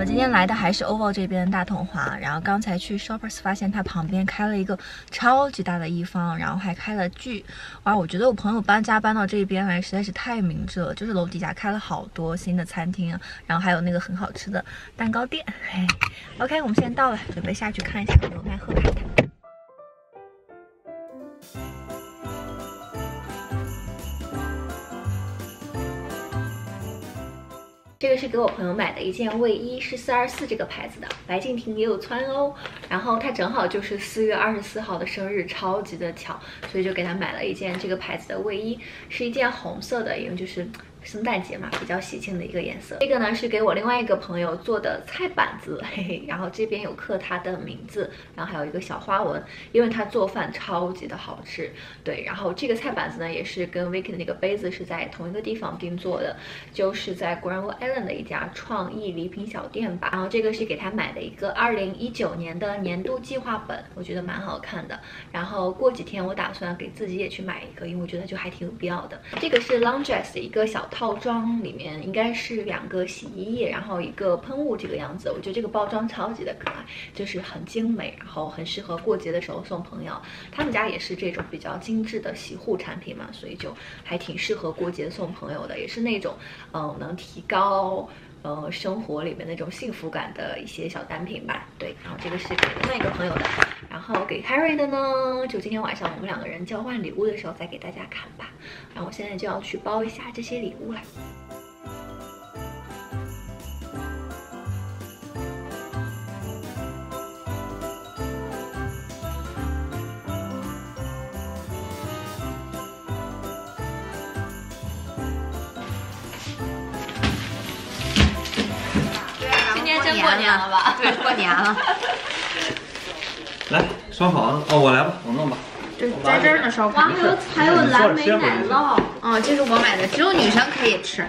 们今天来的还是 OVO 这边的大统华，然后刚才去 Shoppers 发现它旁边开了一个超级大的一方，然后还开了巨，哇！我觉得我朋友搬家搬到这边来实在是太明智了，就是楼底下开了好多新的餐厅，然后还有那个很好吃的蛋糕店。哎 ，OK， 我们现在到了，准备下去看一下有没有卖贺卡的。 这个是给我朋友买的一件卫衣，是424这个牌子的，白敬亭也有穿哦。然后他正好就是4月24号的生日，超级的巧，所以就给他买了一件这个牌子的卫衣，是一件红色的，因为就是圣诞节嘛，比较喜庆的一个颜色。这个呢是给我另外一个朋友做的菜板子，嘿嘿。然后这边有刻他的名字，然后还有一个小花纹，因为他做饭超级的好吃。对，然后这个菜板子呢也是跟 Vicky 的那个杯子是在同一个地方定做的，就是在 Granwill Island 的一家创意礼品小店吧，然后这个是给他买的一个2019年的年度计划本，我觉得蛮好看的。然后过几天我打算给自己也去买一个，因为我觉得就还挺有必要的。这个是 Longdress 的一个小套装，里面应该是2个洗衣液，然后1个喷雾这个样子。我觉得这个包装超级的可爱，就是很精美，然后很适合过节的时候送朋友。他们家也是这种比较精致的洗护产品嘛，所以就还挺适合过节送朋友的，也是那种能提高。 生活里面那种幸福感的一些小单品吧，对。然后这个是给另外一个朋友的，然后给 Harry 的呢，就今天晚上我们2个人交换礼物的时候再给大家看吧。然后我现在就要去包一下这些礼物了。 过年了吧？对，过年了。来，刷好啊！哦，我来吧，我弄吧。对，在这儿呢，刷好。还有蓝莓奶酪，哦，这是我买的，只有女生可以吃。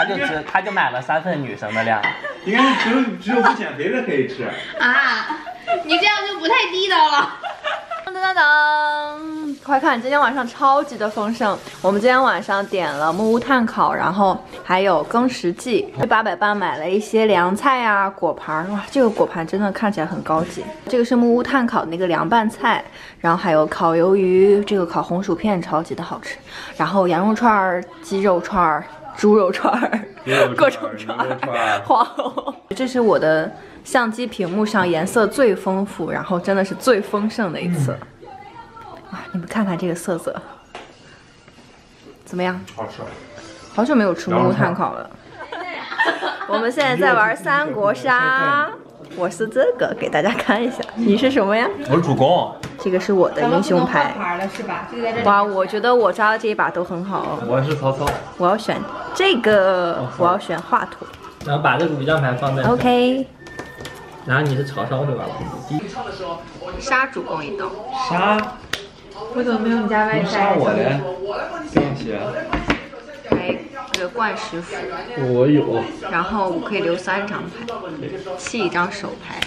真的，他就买了3份女生的量。应该是只有不减肥的可以吃。啊，你这样就不太地道了。 当当！快看，今天晚上超级的丰盛。我们今天晚上点了木屋炭烤，然后还有更食记。这880买了一些凉菜啊，果盘。哇，这个果盘真的看起来很高级。这个是木屋炭烤的那个凉拌菜，然后还有烤鱿鱼，这个烤红薯片超级的好吃。然后羊肉串、鸡肉串、猪肉串、各种串、黄喉。这是我的相机屏幕上颜色最丰富，然后真的是最丰盛的一次。哇，你们看看这个色泽，怎么样？好吃。好久没有吃木屋炭烤了。我们现在在玩三国杀，我是这个，给大家看一下。你是什么呀？我是主公。这个是我的英雄牌。哇，我觉得我抓的这一把都很好。我是曹操。我要选这个，我要选华佗。然后把这个5张牌放在。OK。 然后你是曹操对吧？杀主公一刀。杀？我怎么没有你家 WiFi？ 杀我嘞！并且还有冠石斧。我有。然后我可以留3张牌，弃1张手牌。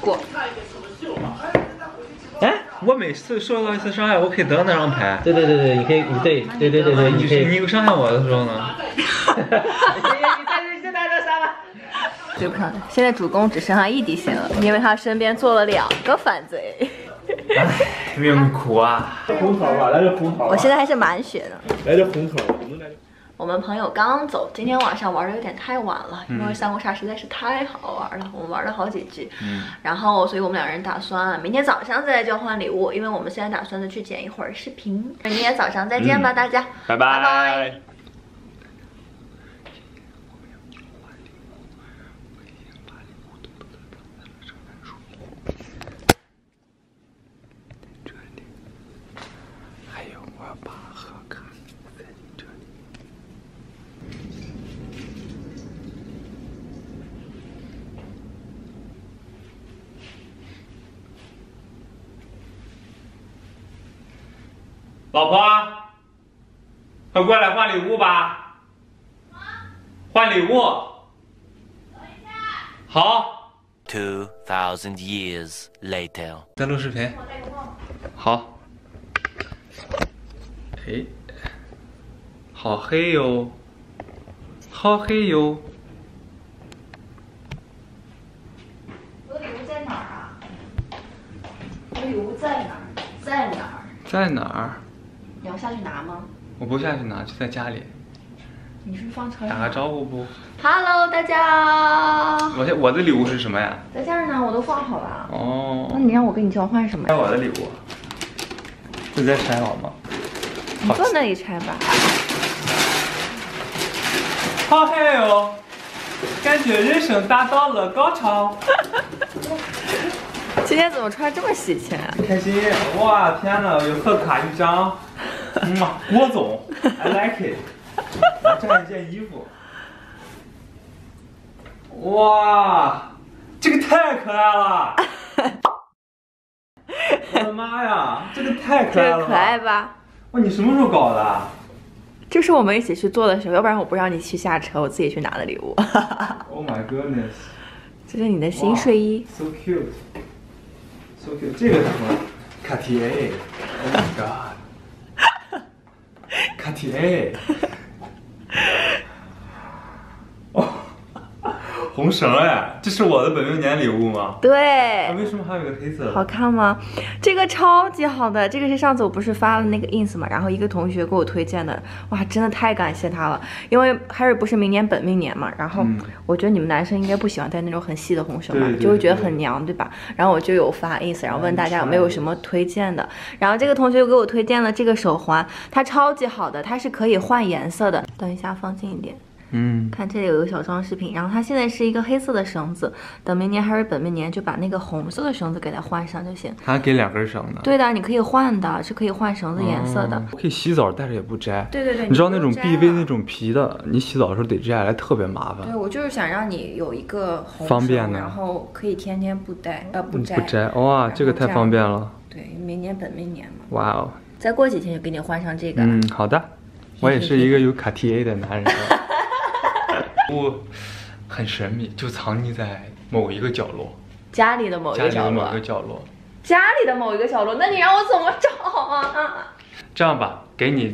过。哎，我每次受到一次伤害，我可以得2张牌。对，你可以，你对，你伤害我的时候呢？对不上，现在主公只剩下1滴血了，因为他身边坐了2个反贼。哎，命苦啊！红桃吧，来这红桃。我现在还是满血的。来这红桃，我们朋友刚走，今天晚上玩的有点太晚了，因为三国杀实在是太好玩了，我们玩了好几局。然后，所以我们2人打算明天早上再来交换礼物，因为我们现在打算再去剪一会儿视频。明天早上再见吧，大家，拜拜。 老婆，快过来换礼物吧！换礼物。等一下。好。2000 years later。在录视频。好。哎，好黑哟、哦。好黑哟。我礼物在哪儿啊？我礼物在哪儿？在哪儿？在哪儿？你要下去拿吗？我不下去拿，就在家里。你是放车上？打个招呼不 ？Hello， 大家。我的礼物是什么呀？在这儿呢，我都放好了。哦。那你让我跟你交换什么呀？我的礼物。你在拆我吗？你坐那里拆吧。 好嗨哟，感觉人生达到了高潮。今天怎么穿这么喜庆啊？开心！哇，天哪，有贺卡一张。嗯嘛，郭总 ，I like it。这还一件衣服。哇，这个太可爱了！我的妈呀，这个太可爱了！这个可爱吧？哇，你什么时候搞的？ 这是我们一起去做的时候，要不然我不让你去下车，我自己去拿的礼物。Oh my goodness！ 这是你的新睡衣。Wow, so cute, so cute。这个什么？卡地亚。Oh my god！ 卡地亚。哦，红绳哎，这是我的本命年礼物吗？对。为什么还有个黑色的？好看吗？这个超级好的，这个是上次我不是发了那个 ins 嘛，然后一个同学给我推荐的，哇，真的太感谢他了。因为 Harry 不是明年本命年嘛，然后我觉得你们男生应该不喜欢戴那种很细的红绳吧，就会觉得很娘，对吧？然后我就有发 ins， 然后问大家有没有什么推荐的，然后这个同学又给我推荐了这个手环，它超级好的，它是可以换颜色的。等一下，放近一点。 嗯，看这里有个小装饰品，然后它现在是一个黑色的绳子，等明年 Harry 本命年就把那个红色的绳子给它换上就行。它给两根绳的？对的，你可以换的，是可以换绳子颜色的。嗯、可以洗澡，但是也不摘。对对对，你知道那种 BV 那种皮的，你洗澡的时候得摘下来，特别麻烦。对，我就是想让你有一个红方便的，然后可以天天不戴，不摘。不摘，哇，这个太方便了。对，明年本命年嘛。哇哦！再过几天就给你换上这个。嗯，好的。我也是一个有卡 TA 的男人。我很神秘，就藏匿在某一个角落，家里的某一个角落，那你让我怎么找啊？这样吧，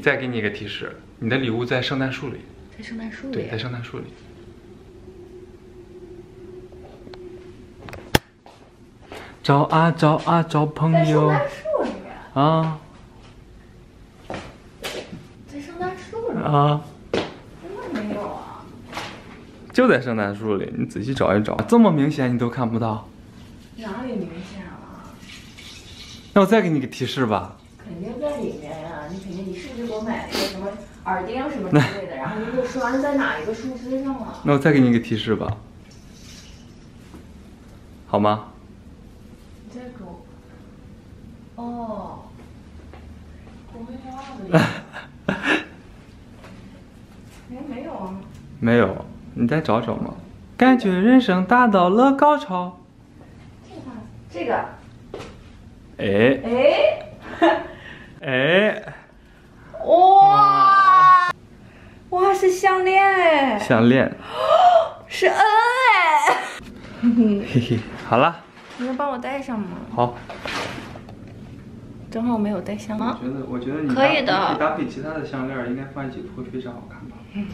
再给你一个提示，你的礼物在圣诞树里，对，在圣诞树里。找啊找啊找朋友，在圣诞树里啊，在圣诞树里啊。 就在圣诞树里，你仔细找一找，这么明显你都看不到，哪里明显了？那我再给你个提示吧。肯定在里面呀、啊，你是不是给我买了一个什么耳钉什么之类的？然后你给我说完是在哪一个树枝上了？那我再给你一个提示吧，好吗？你再给我。哦，我没有啊。哎，没有啊。没有。 你再找找嘛，感觉人生达到了高潮。这个，哇哇是项链哎，项链，是恩哎，嘿嘿，好了，你能帮我戴上吗？好，正好我没有带项链。我觉得你可以的，你搭配其他的项链应该放一起会非常好看吧。嗯。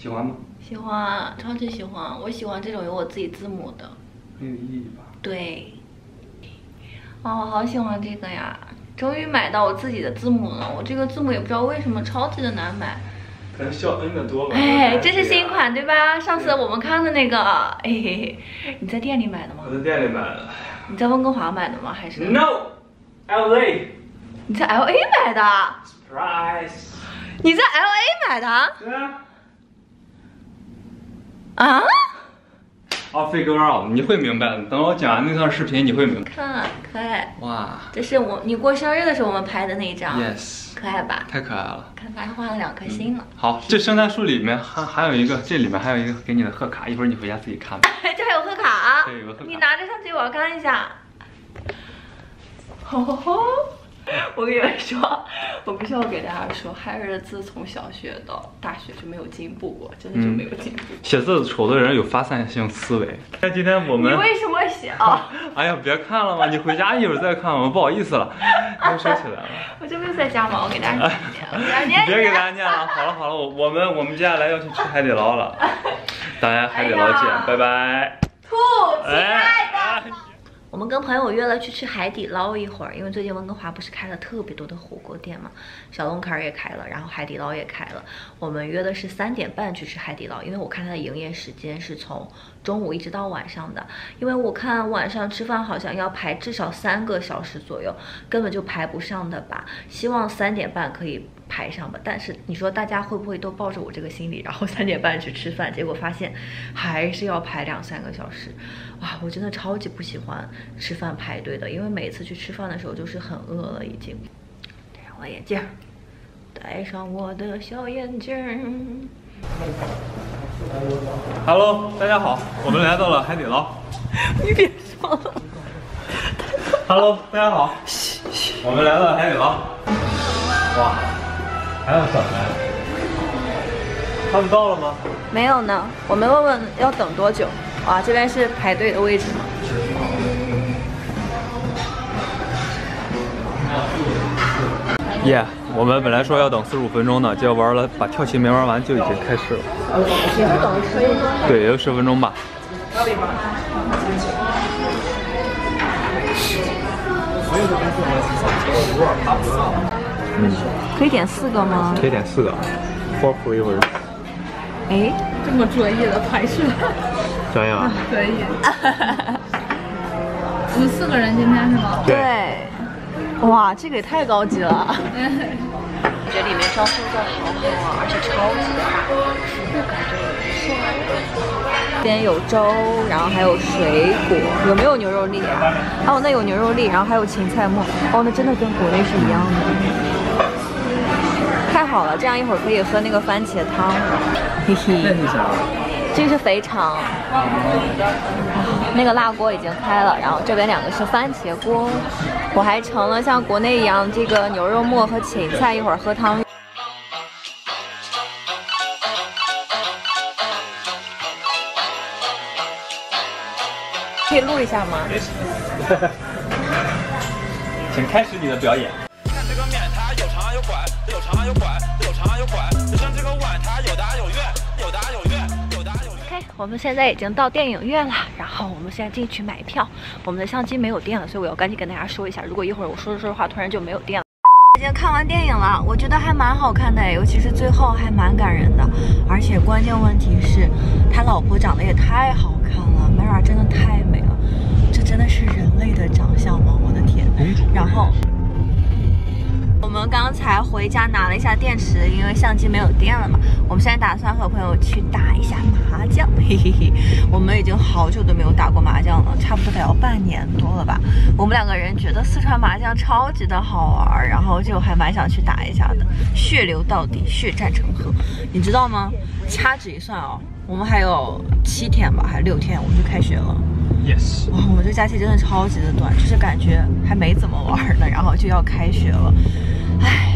喜欢吗？喜欢，超级喜欢。我喜欢这种有我自己字母的，很有意义吧？对。啊、哦，我好喜欢这个呀！终于买到我自己的字母了。我这个字母也不知道为什么超级的难买，可能肖恩的多吧。哎，这是新款对吧？上次我们看的那个，哎嘿嘿，你在店里买的吗？我在店里买的。你在温哥华买的吗？还是 ？No，LA。你在 LA 买的 ？Surprise！ 你在 LA 买的？对啊。 啊！哦，飞哥啊，你会明白的。等我讲完那段视频，你会明白。看，可爱。哇，这是你过生日的时候我们拍的那一张。Yes。可爱吧？太可爱了。看，他还画了2颗星呢。好，这圣诞树里面还有一个给你的贺卡，一会儿你回家自己看吧。这还有贺卡？对，有贺卡。你拿着上去，我要看一下。吼吼吼！我跟你们说，我必须要给大家说， Harry 的字从小学到大学就没有进步过，真的就没有进步。写字丑的人有发散性思维。那今天我们，你为什么写啊？哎呀，别看了嘛，你回家一会儿再看，我不好意思了，又说起来了。我这不是在家嘛，我给大家念，别给大家念了。好了好了，我们接下来要去吃海底捞了，大家海底捞见，拜拜。兔，亲爱的。 我们跟朋友约了去吃海底捞一会儿，因为最近温哥华不是开了特别多的火锅店嘛，小龙坎儿也开了，然后海底捞也开了。我们约的是3:30去吃海底捞，因为我看它的营业时间是从中午一直到晚上的，因为我看晚上吃饭好像要排至少3个小时左右，根本就排不上的吧。希望3:30可以排上吧，但是你说大家会不会都抱着我这个心理，然后3:30去吃饭，结果发现还是要排2、3个小时，哇，我真的超级不喜欢。 吃饭排队的，因为每次去吃饭的时候就是很饿了，已经。戴上我眼镜，戴上我的小眼镜。Hello， 大家好，我们来到了海底捞。你别说了。Hello， 大家好，我们来到了海底捞。哇，还要等哎？他们到了吗？没有呢，我们问问要等多久。哇，这边是排队的位置吗？ 耶！ 我们本来说要等45分钟呢，结果玩了把跳棋没玩完就已经开始了。也就等10分钟。对，也就10分钟吧。嗯，可以点4个吗？可以点4个 ，4 flavors。哎，这么专业的排序。专业啊。可以。我们4个人今天是吗？对。 哇，这个也太高级了！我觉得里面装修的好好啊，而且超级大，服务感觉也不错。这边有粥，然后还有水果，有没有牛肉粒啊？哦，那有牛肉粒，然后还有芹菜末。哦，那真的跟国内是一样的。太好了，这样一会儿可以喝那个番茄汤。嘿嘿。那是啥？这是肥肠。那个辣锅已经开了，然后这边2个是番茄锅。 我还盛了像国内一样这个牛肉末和芹菜，一会儿喝汤。可以录一下吗？请开始你的表演。看这个面，它有长有宽，有长有宽，有长有宽。就像这个碗，它有大有圆，有大有圆，有大有圆。OK， 我们现在已经到电影院了，然后。 我们现在进去买票，我们的相机没有电了，所以我要赶紧跟大家说一下。如果一会儿我说着说着话突然就没有电了，已经看完电影了，我觉得还蛮好看的，尤其是最后还蛮感人的。而且关键问题是，他老婆长得也太好看了 ，Mira 真的太美了，这真的是人类的长相吗？我的天！然后我们刚才回家拿了一下电池，因为相机没有电了嘛。我们现在打算和朋友去打一下麻将，嘿嘿嘿。 我们已经好久都没有打过麻将了，差不多得要半年多了吧。我们2个人觉得四川麻将超级的好玩，然后就还蛮想去打一下的。血流到底，血战成河，你知道吗？掐指一算哦，我们还有7天吧，还6天我们就开学了。Yes， 哇，我们这假期真的超级的短，就是感觉还没怎么玩呢，然后就要开学了，唉。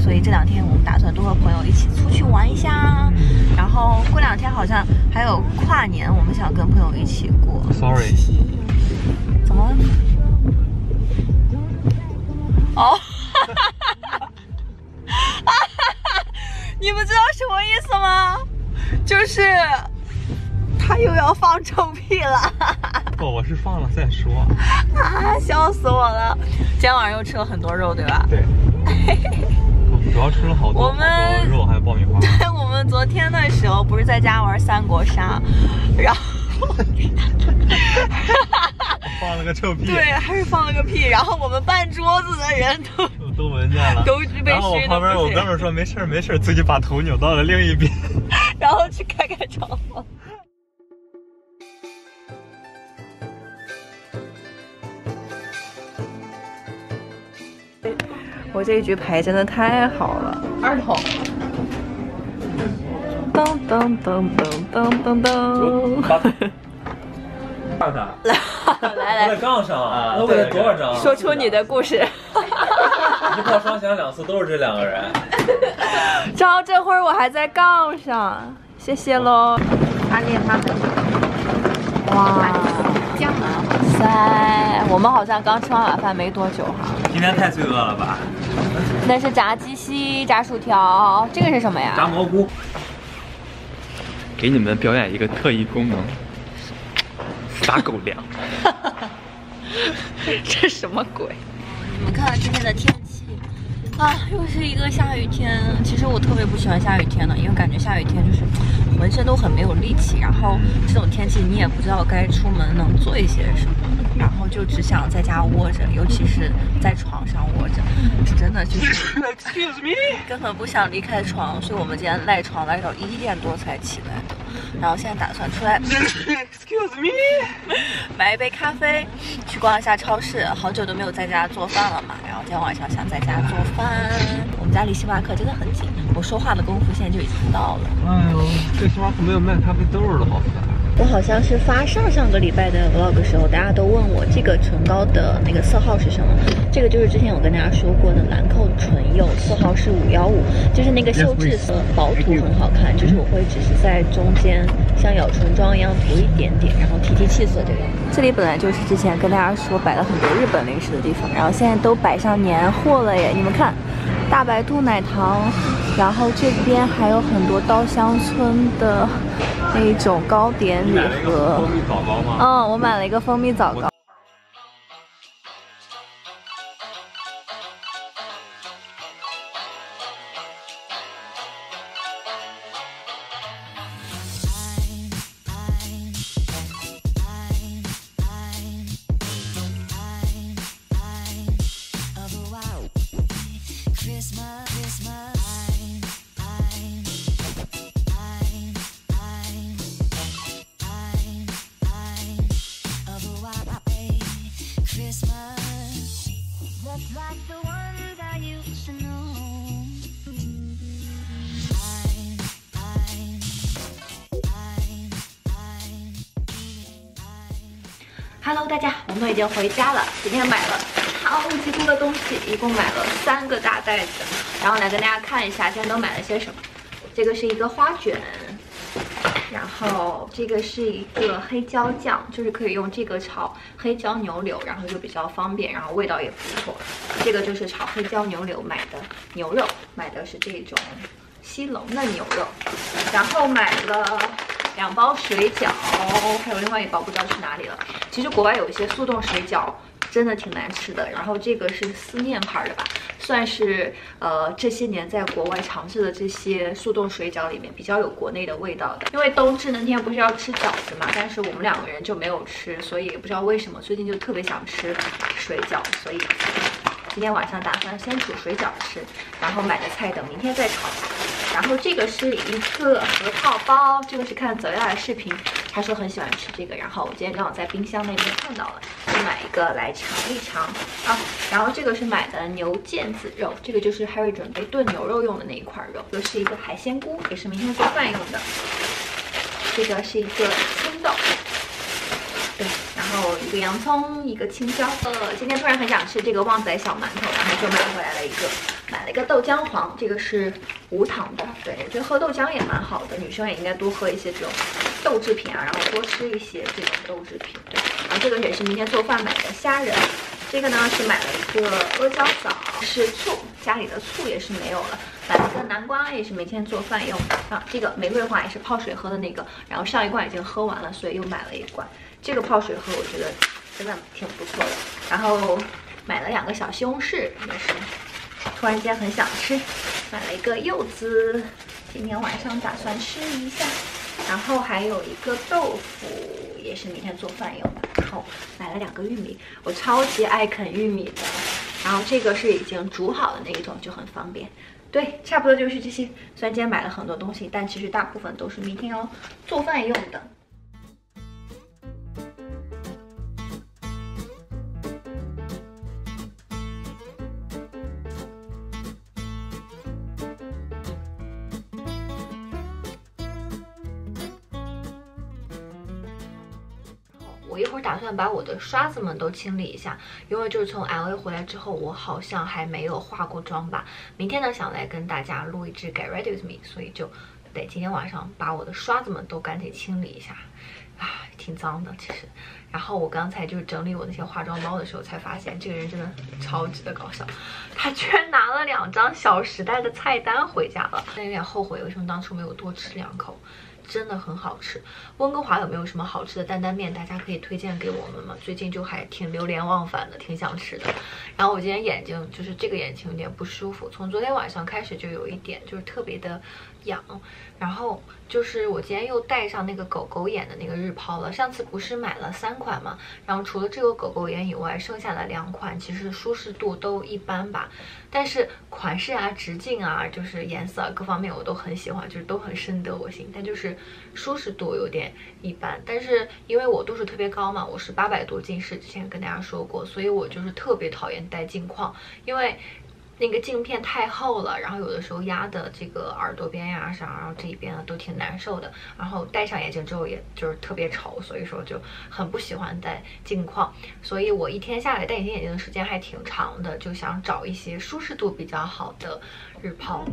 所以这2天我们打算多和朋友一起出去玩一下，然后过2天好像还有跨年，我们想跟朋友一起过。Sorry， 怎么了？哦，你们知道什么意思吗？就是他又要放臭屁了。不，我是放了再说。啊，笑死我了！今天晚上又吃了很多肉，对吧？对。主要吃了好多肉，还有爆米花。对，我们昨天的时候不是在家玩三国杀，然后放了个臭屁。对，还是放了个屁。然后我们半桌子的人都闻见了，都被熏的。然后我旁边我哥们说没事没事，自己把头扭到了另一边，然后去开开窗户。 我这一局牌真的太好了，2筒。噔噔噔噔噔噔噔。杠上。来来来，杠上啊！我给他多少张？说出你的故事。一炮双响两次都是这两个人。然后这会儿我还在杠上，谢谢喽。暗恋他很久。哇，江南。塞，我们好像刚吃完晚饭没多久哈。今天太罪恶了吧？那是炸鸡西、炸薯条，这个是什么呀？炸蘑菇。给你们表演一个特异功能，撒狗粮。这什么鬼？你们看看今天的天气啊，又是一个下雨天。其实我特别不喜欢下雨天的，因为感觉下雨天就是浑身都很没有力气，然后这种天气你也不知道该出门能做一些什么，然后就只想在家窝着，尤其是在床上窝着，真的就是 excuse me， 根本不想离开床。所以我们今天赖床赖到1点多才起来的，然后现在打算出来 excuse me 买一杯咖啡，去逛一下超市。好久都没有在家做饭了嘛，然后今天晚上想在家做饭。我们家离星巴克真的很近，我说话的功夫现在就已经到了。哎呦，这星巴克没有卖咖啡豆了，好烦。我好像是发上个礼拜的 vlog 的时候，大家都问我这个唇膏的那个色号是什么。这个就是之前我跟大家说过的兰蔻唇釉，色号是515，就是那个釉质色，薄涂很好看。就是我会只是在中间像咬唇妆一样涂一点点，然后提气色这个样子。这里本来就是之前跟大家说摆了很多日本零食的地方，然后现在都摆上年货了耶！你们看，大白兔奶糖，然后这边还有很多稻香村的。那种糕点礼盒，蜂蜜枣糕吗？嗯，我买了一个蜂蜜枣糕。Hello， 大家，我们已经回家了。今天买了超级多的东西，一共买了3个大袋子。然后来跟大家看一下，今天都买了些什么。这个是一个花卷，然后这个是一个黑椒酱，就是可以用这个炒黑椒牛柳，然后就比较方便，然后味道也不错。这个就是炒黑椒牛柳买的牛肉，买的是这种西龙的牛肉，然后买了。2包水饺，还有另外一包不知道去哪里了。其实国外有一些速冻水饺真的挺难吃的，然后这个是思念牌的吧，算是这些年在国外尝试的这些速冻水饺里面比较有国内的味道的。因为冬至那天不是要吃饺子嘛，但是我们2个人就没有吃，所以也不知道为什么最近就特别想吃水饺，所以今天晚上打算先煮水饺吃，然后买的菜等明天再炒。然后这个是一个核桃包，这个是看泽亚的视频，他说很喜欢吃这个，然后我今天刚好在冰箱那边看到了，就买一个来尝一尝啊。然后这个是买的牛腱子肉，这个就是 Harry 准备炖牛肉用的那一块肉。这个是一个海鲜菇，也是明天做饭用的。这个是一个青豆，对，然后一个洋葱，一个青椒。今天突然很想吃这个旺仔小馒头，然后就买回来了一个。买了一个豆浆黄，这个是无糖的。对，我觉得喝豆浆也蛮好的，女生也应该多喝一些这种豆制品啊，然后多吃一些这种豆制品。对，然后这个也是明天做饭买的虾仁，这个呢是买了一个阿胶枣，是醋，家里的醋也是没有了。买了一个南瓜，也是每天做饭用的啊。这个玫瑰花也是泡水喝的那个，然后上一罐已经喝完了，所以又买了一罐。这个泡水喝我觉得真的挺不错的。然后买了2个小西红柿，也是。突然间很想吃，买了一个柚子，今天晚上打算吃一下。然后还有一个豆腐，也是明天做饭用的。然后买了2个玉米，我超级爱啃玉米的。然后这个是已经煮好的那一种，就很方便。对，差不多就是这些。虽然今天买了很多东西，但其实大部分都是明天要做饭用的。我一会儿打算把我的刷子们都清理一下，因为就是从 LA 回来之后，我好像还没有化过妆吧。明天呢，想来跟大家录一支 Get Ready With Me， 所以就得今天晚上把我的刷子们都赶紧清理一下。啊，挺脏的其实。然后我刚才就是整理我那些化妆包的时候，才发现这个人真的超级的搞笑，他居然拿了2张小时代的菜单回家了，但有点后悔为什么当初没有多吃2口。 真的很好吃。温哥华有没有什么好吃的担担面？大家可以推荐给我们吗？最近就还挺流连忘返的，挺想吃的。然后我今天眼睛就是这个眼睛有点不舒服，从昨天晚上开始就有一点就是特别的痒。然后就是我今天又戴上那个狗狗眼的那个日抛了。上次不是买了3款嘛，然后除了这个狗狗眼以外，剩下的2款其实舒适度都一般吧，但是款式啊、直径啊、就是颜色啊各方面我都很喜欢，就是都很深得我心，但就是。 舒适度有点一般，但是因为我度数特别高嘛，我是800多近视，之前跟大家说过，所以我就是特别讨厌戴镜框，因为那个镜片太厚了，然后有的时候压的这个耳朵边呀啥，然后这一边啊都挺难受的，然后戴上眼镜之后也就是特别丑，所以说就很不喜欢戴镜框，所以我一天下来戴隐形眼镜的时间还挺长的，就想找一些舒适度比较好的日抛。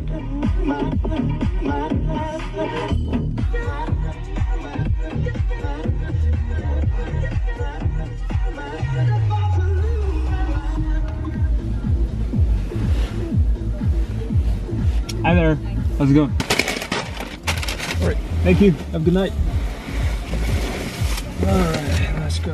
Hi there, how's it going? All right, thank you, have a good night. All right, let's go.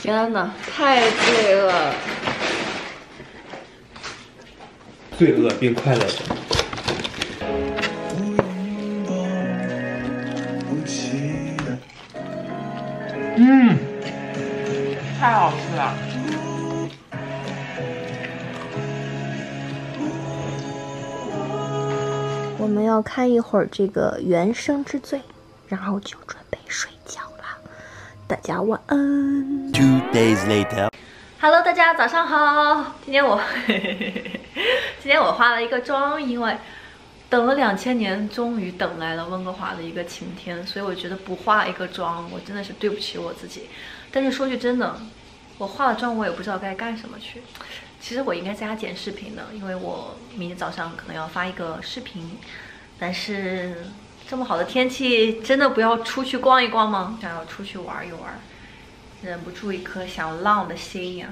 天哪，太罪恶了！罪恶并快乐着。 太好吃了！我们要看一会儿这个《原生之罪》，然后就准备睡觉了。大家晚安。Two days later. Hello， 大家早上好。今天我化了一个妆，因为等了2000年，终于等来了温哥华的一个晴天，所以我觉得不化一个妆，我真的是对不起我自己。 但是说句真的，我化了妆，我也不知道该干什么去。其实我应该在家剪视频的，因为我明天早上可能要发一个视频。但是这么好的天气，真的不要出去逛一逛吗？想要出去玩一玩，忍不住一颗想浪的心呀。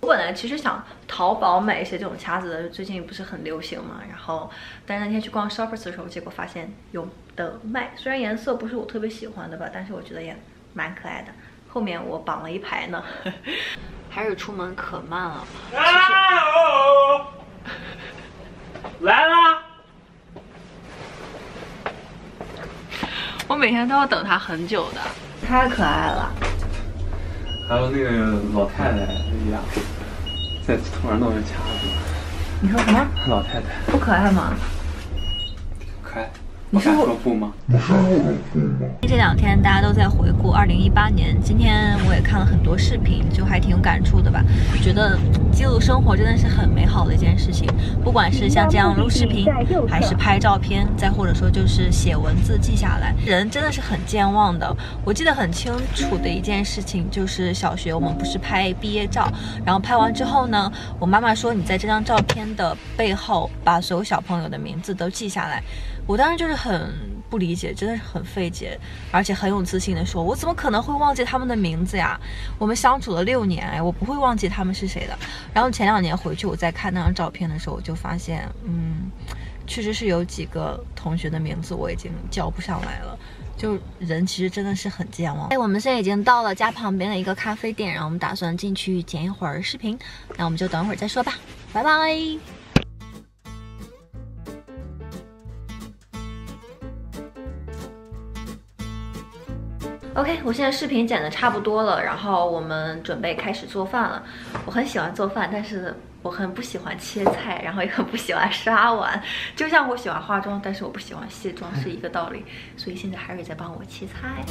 我本来其实想淘宝买一些这种卡子的，最近不是很流行嘛。然后，但是那天去逛 Shoppers 的时候，结果发现有的卖。虽然颜色不是我特别喜欢的吧，但是我觉得也蛮可爱的。 后面我绑了一排呢，还是出门可慢了。来啦！我每天都要等他很久的，太可爱了。还有那个老太太一样，在头上弄着卡子。你说什么？老太太不可爱吗？可爱。 你敢说不吗？这2天大家都在回顾2018年，今天我也看了很多视频，就还挺有感触的吧。觉得记录生活真的是很美好的一件事情，不管是像这样录视频，还是拍照片，再或者说就是写文字记下来，人真的是很健忘的。我记得很清楚的一件事情就是小学我们不是拍毕业照，然后拍完之后呢，我妈妈说你在这张照片的背后把所有小朋友的名字都记下来。 我当时就是很不理解，真的是很费解，而且很有自信的说，我怎么可能会忘记他们的名字呀？我们相处了6年，我不会忘记他们是谁的。然后前2年回去，我在看那张照片的时候，我就发现，确实是有几个同学的名字我已经叫不上来了。 就人其实真的是很健忘。哎，我们现在已经到了家旁边的一个咖啡店，然后我们打算进去剪一会儿视频，那我们就等会儿再说吧，拜拜。 OK， 我现在视频剪的差不多了，然后我们准备开始做饭了。我很喜欢做饭，但是我很不喜欢切菜，然后也很不喜欢刷碗。就像我喜欢化妆，但是我不喜欢卸妆是一个道理。所以现在 Harry 在帮我切菜。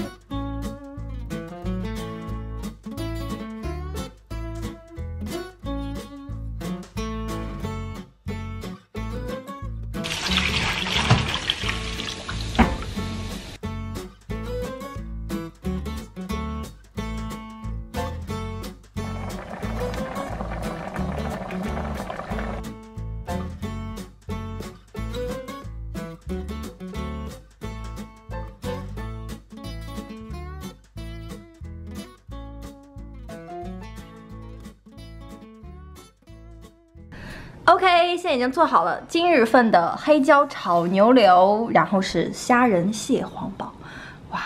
OK， 现在已经做好了今日份的黑椒炒牛柳，然后是虾仁蟹黄煲，哇，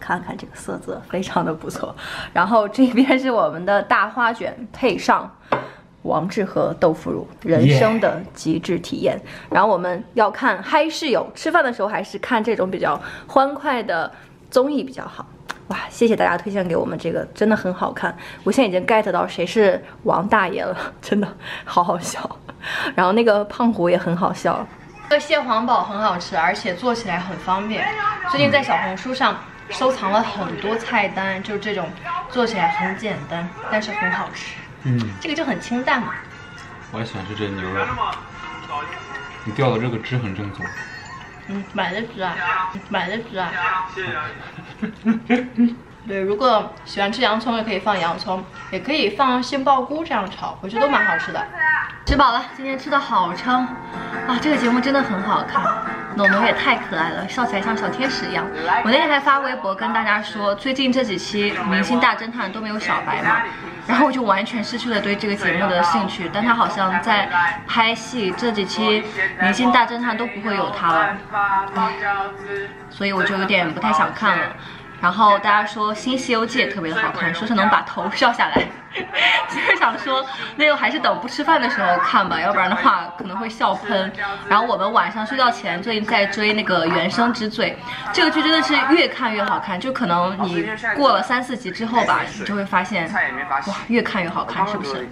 看看这个色泽，非常的不错。然后这边是我们的大花卷，配上王致和豆腐乳，人生的极致体验。然后我们要看嗨室友，吃饭的时候还是看这种比较欢快的综艺比较好。 哇，谢谢大家推荐给我们这个，真的很好看。我现在已经 get 到谁是王大爷了，真的好好笑。然后那个胖虎也很好笑。这个蟹黄煲很好吃，而且做起来很方便。最近在小红书上收藏了很多菜单，就是这种做起来很简单，但是很好吃。嗯，这个就很清淡嘛。我也喜欢吃这牛肉。你掉的这个汁很正宗。 买的汁啊，买的汁啊。对，如果喜欢吃洋葱，也可以放洋葱，也可以放杏鲍菇这样炒，我觉得都蛮好吃的。吃饱了，今天吃的好撑啊！这个节目真的很好看，农农也太可爱了，笑起来像小天使一样。我那天还发微博跟大家说，最近这几期《明星大侦探》都没有小白嘛，然后我就完全失去了对这个节目的兴趣。但他好像在拍戏，这几期《明星大侦探》都不会有他了，所以我就有点不太想看了。 然后大家说新《西游记》也特别的好看，说是能把头烧下来，就是想说那个还是等不吃饭的时候看吧，要不然的话可能会笑喷。然后我们晚上睡觉前最近在追那个《原生之罪》，这个剧真的是越看越好看，就可能你过了3、4集之后吧，你就会发现哇，越看越好看，是不是？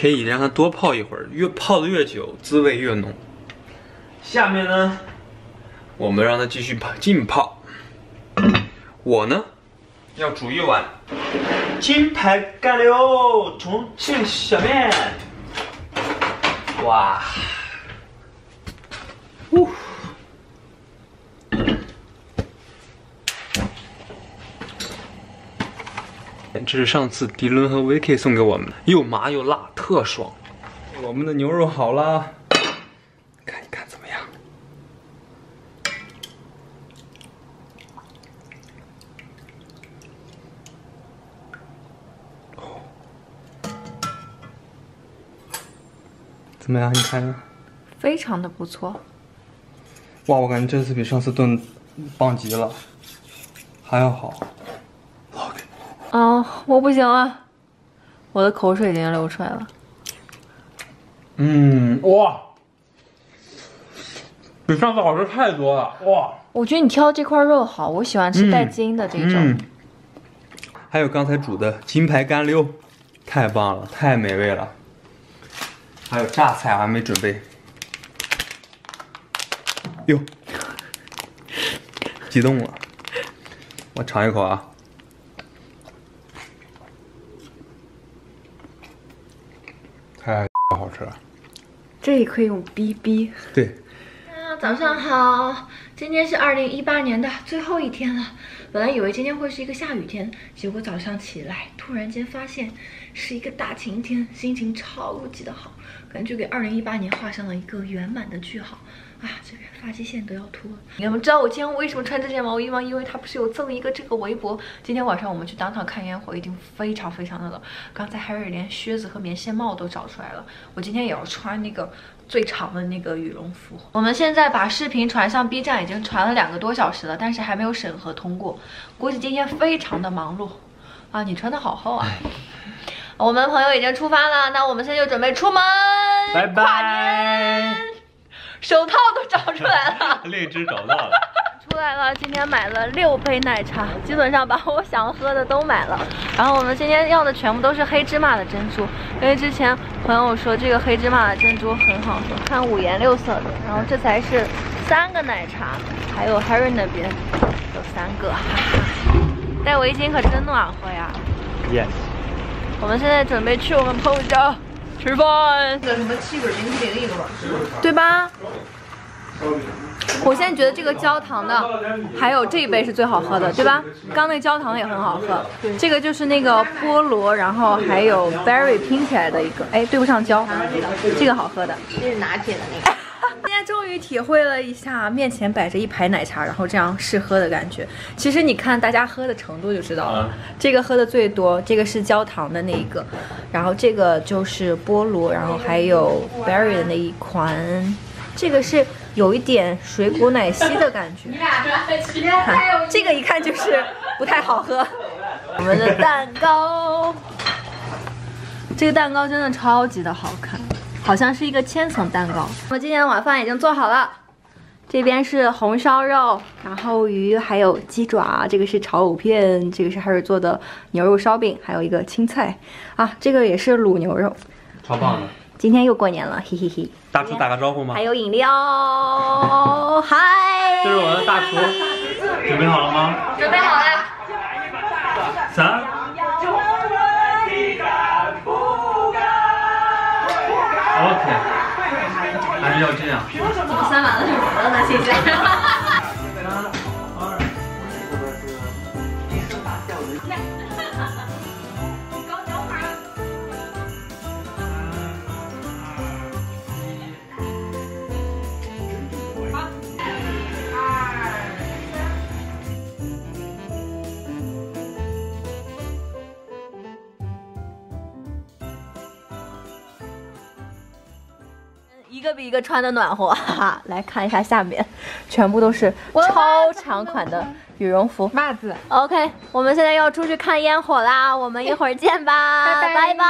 可以让它多泡一会儿，越泡的越久，滋味越浓。下面呢，我们让它继续泡，浸泡。我呢，要煮一碗金牌干溜重庆小面。哇，呜，这是上次迪伦和 Vicky 送给我们的，又麻又辣。 特爽！我们的牛肉好啦，看一看怎么样？哦，怎么样？你看呢？非常的不错。哇，我感觉这次比上次炖棒极了，还要好。我不行了，我的口水已经流出来了。 嗯，哇，比上次好吃太多了，哇！我觉得你挑这块肉好，我喜欢吃带筋的这种。还有刚才煮的金牌干溜，太棒了，太美味了。还有榨菜我还没准备。哟，激动了，我尝一口啊。 好吃，这也可以用 BB。对，早上好，今天是2018年的最后一天了。本来以为今天会是一个下雨天，结果早上起来突然间发现是一个大晴天，心情超级的好，感觉给2018年画上了一个圆满的句号。 啊，这边发际线都要秃了。你们知道我今天为什么穿这件毛衣吗？因为它不是有赠一个这个围脖。今天晚上我们去downtown看烟火，一定非常非常的冷。刚才 Harry 连靴子和棉线帽都找出来了，我今天也要穿那个最长的那个羽绒服。我们现在把视频传上 B 站，已经传了2个多小时了，但是还没有审核通过，估计今天非常的忙碌。啊，你穿的好厚啊！我们朋友已经出发了，那我们现在就准备出门，拜拜。跨年。 手套都找出来了，荔枝找到了，出来了。今天买了6杯奶茶，基本上把我想喝的都买了。然后我们今天要的全部都是黑芝麻的珍珠，因为之前朋友说这个黑芝麻的珍珠很好喝，看5颜6色的。然后这才是3个奶茶，还有 Harry 那边有3个。戴围巾可真暖和呀。Yes。我们现在准备去我们朋友家吃饭。那什么七准0.01个碗，对吧？我现在觉得这个焦糖的，还有这一杯是最好喝的，对吧？刚那焦糖也很好喝，这个就是那个菠萝，然后还有 berry 拼起来的一个，哎，对不上焦，这个好喝的，这是拿铁的那个。大家终于体会了一下面前摆着一排奶茶，然后这样试喝的感觉。其实你看大家喝的程度就知道了，这个喝的最多，这个是焦糖的那一个，然后这个就是菠萝，然后还有 berry 的那一款，这个是有一点水果奶昔的感觉。看这个一看就是不太好喝。我们的蛋糕，这个蛋糕真的超级的好看。好像是一个千层蛋糕。我们今天的晚饭已经做好了，这边是红烧肉，然后鱼，还有鸡爪，这个是炒藕片，这个是Harry做的牛肉烧饼，还有一个青菜啊，这个也是卤牛肉，超棒的。今天又过年了，嘿嘿嘿。大厨打个招呼吗？还有饮料，嗨！这是我们的大厨，准备好了吗？准备好了。三。OK， 还是要这样。我三碗了，就完了呢，谢谢。一个比一个穿的暖和，哈哈！来看一下下面，全部都是超长款的羽绒服、袜子。OK， 我们现在要出去看烟火啦，我们一会儿见吧，拜拜。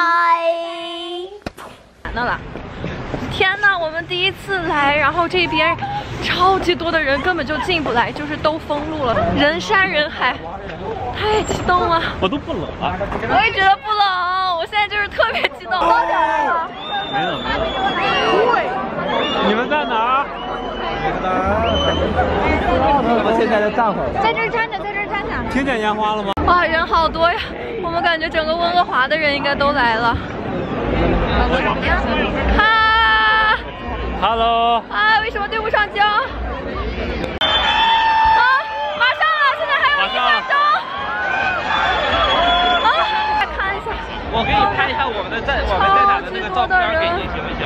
看到了，天哪，我们第一次来，然后这边超级多的人，根本就进不来，就是都封路了，人山人海，太激动了。我都不冷了，我也觉得不冷，我现在就是特别激动。没冷，没冷。你们在哪儿？我们现在就站会儿吧。在这儿站着，在这儿站着。听见烟花了吗？哇，人好多呀！我们感觉整个温哥华的人应该都来了。哈 ，Hello。啊，为什么对不上焦？啊，马上了，现在还有1分钟。啊，来看一下。我给你拍一下我们在哪的那个照片给你，行不行？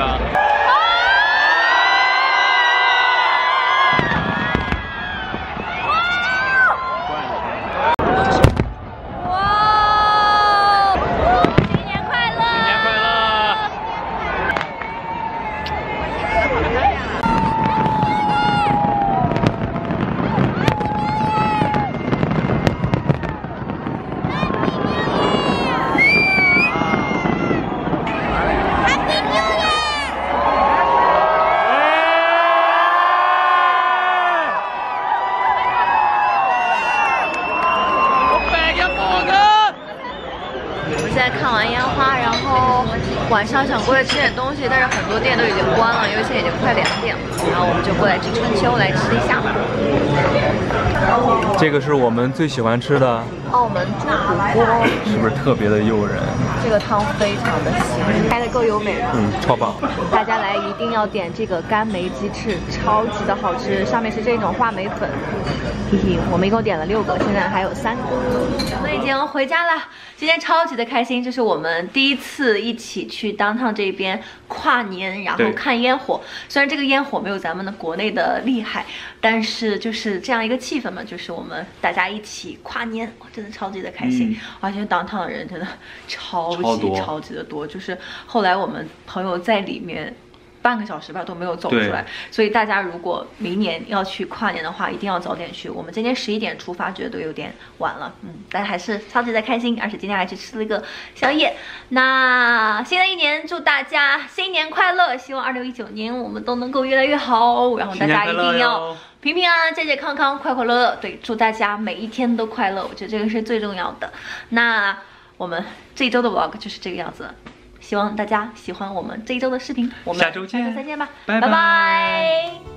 晚上想过来吃点东西，但是很多店都已经关了，因为现在已经快2点了。然后我们就过来吃春秋，来吃一下。这个是我们最喜欢吃的澳门猪肚锅，是不是特别的诱人？这个汤非常的香，开的够优美了，超棒！大家来一定要点这个干梅鸡翅，超级的好吃，上面是这种话梅粉。嘿嘿，我们一共点了6个，现在还有3个。我们已经回家了。 今天超级的开心，这是我们第一次一起去downtown这边跨年，然后看烟火。虽然这个烟火没有咱们的国内的厉害，但是就是这样一个气氛嘛，就是我们大家一起跨年，真的超级的开心。而且downtown的人真的超级的多，就是后来我们朋友在里面。 半个小时吧都没有走出来，所以大家如果明年要去跨年的话，一定要早点去。我们今天11点出发，觉得都有点晚了，但还是超级的开心，而且今天还去吃了一个宵夜。那新的一年祝大家新年快乐，希望2019年我们都能够越来越好，然后大家一定要平平安安、健健康康、快快乐乐。对，祝大家每一天都快乐，我觉得这个是最重要的。那我们这一周的 vlog 就是这个样子。 希望大家喜欢我们这一周的视频，我们下周再见吧，拜拜。